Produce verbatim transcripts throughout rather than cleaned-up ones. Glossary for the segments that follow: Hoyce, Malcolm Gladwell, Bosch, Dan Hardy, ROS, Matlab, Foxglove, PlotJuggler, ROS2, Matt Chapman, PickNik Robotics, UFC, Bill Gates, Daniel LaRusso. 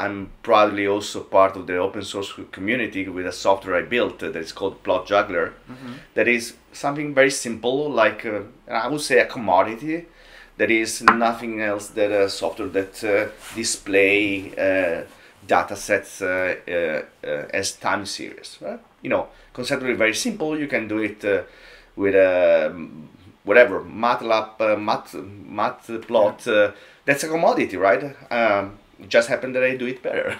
I'm proudly also part of the open source community with a software I built that is called PlotJuggler. Mm-hmm. That is something very simple, like uh, I would say a commodity. There is nothing else than a software that uh, display uh, data sets uh, uh, uh, as time series. Right? You know, conceptually very simple. You can do it uh, with a uh, whatever, Matlab, uh, mat, Matplot, uh, that's a commodity, right? Um, it just happened that I do it better.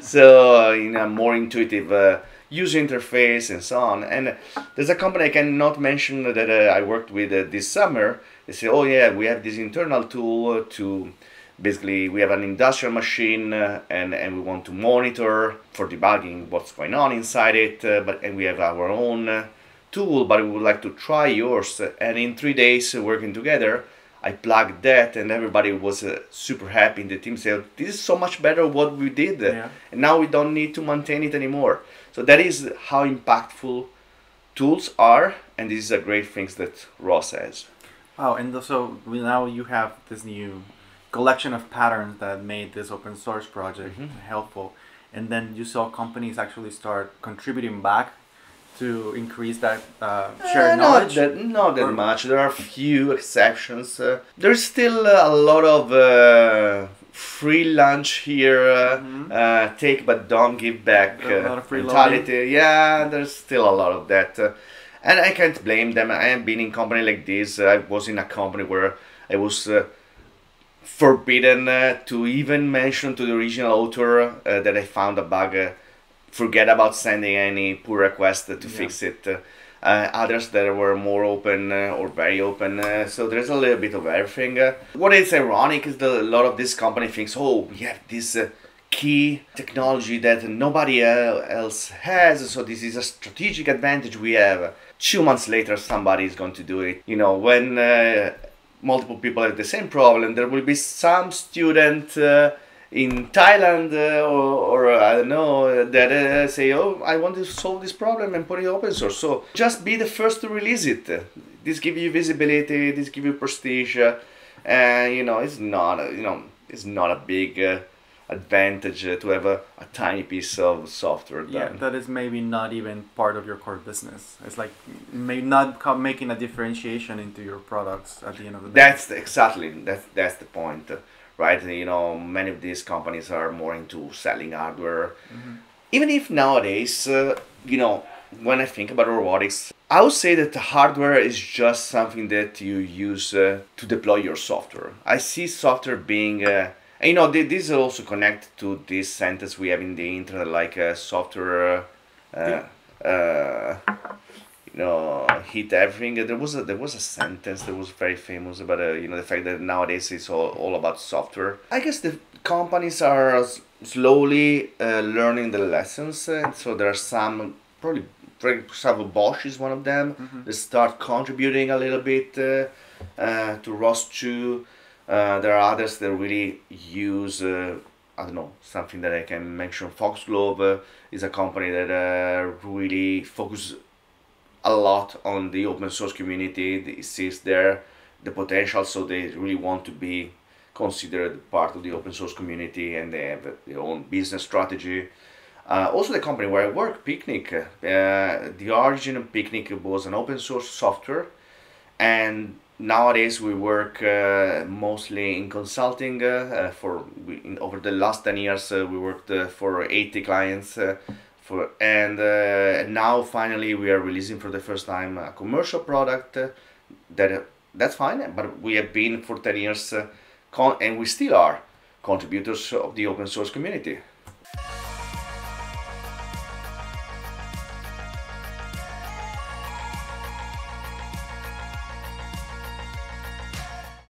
So uh, in a more intuitive uh, user interface and so on. And there's a company I cannot mention that uh, I worked with uh, this summer. They say, oh yeah, we have this internal tool to, basically we have an industrial machine uh, and, and we want to monitor for debugging what's going on inside it, uh, but and we have our own uh, tool, but we would like to try yours. And in three days uh, working together, I plugged that and everybody was uh, super happy in the team, said, this is so much better what we did. Yeah. And now we don't need to maintain it anymore. So that is how impactful tools are, and these are great things that R O S has. Wow, and so now you have this new collection of patterns that made this open source project mm-hmm. helpful. And then you saw companies actually start contributing back to increase that uh, shared uh, knowledge? Not that, not that much. There are few exceptions. Uh, there's still a lot of uh, free lunch here, uh, mm-hmm. uh, take but don't give back uh, a lot of free mentality. Loading. Yeah, there's still a lot of that. Uh, and I can't blame them. I have been in company like this. I was in a company where I was uh, forbidden uh, to even mention to the original author uh, that I found a bug. Uh, forget about sending any pull request to yeah. fix it. Uh, others that were more open uh, or very open. Uh, so there's a little bit of everything. Uh, what is ironic is that a lot of this company thinks, oh, we have this uh, key technology that nobody else has. So this is a strategic advantage we have. Two months later, somebody is going to do it. You know, when uh, multiple people have the same problem, there will be some student uh, in Thailand uh, or, or I don't know, that uh, say, oh, I want to solve this problem and put it open source. So just be the first to release it. This gives you visibility, this gives you prestige, uh, and you know, it's not a, you know, it's not a big uh, advantage uh, to have a, a tiny piece of software done. Yeah, that is maybe not even part of your core business. It's like maybe not making a differentiation into your products at the end of the day. That's the, exactly, that's, that's the point. Right, you know, many of these companies are more into selling hardware. Mm-hmm. Even if nowadays, uh, you know, when I think about robotics, I would say that the hardware is just something that you use uh, to deploy your software. I see software being, uh, and, you know, this is also connected to this sentence we have in the internet, like uh, software, uh, uh, you know, hit everything. There was a, there was a sentence that was very famous about uh, you know, the fact that nowadays it's all, all about software. I guess the companies are slowly uh, learning the lessons, uh, so there are some, probably for example Bosch is one of them. Mm-hmm. They start contributing a little bit uh, uh, to R O S two. Uh, there are others that really use uh, I don't know, something that I can mention. Foxglove uh, is a company that uh, really focuses a lot on the open source community. It sees there the potential, so they really want to be considered part of the open source community, and they have their own business strategy. Uh, also, the company where I work, PickNik, uh, the origin of PickNik was an open source software, and nowadays we work uh, mostly in consulting. Uh, for we, in, over the last ten years, uh, we worked uh, for eighty clients. Uh, For, and uh, now finally we are releasing for the first time a commercial product uh, that uh, that's fine, but we have been for ten years uh, con and we still are contributors of the open source community.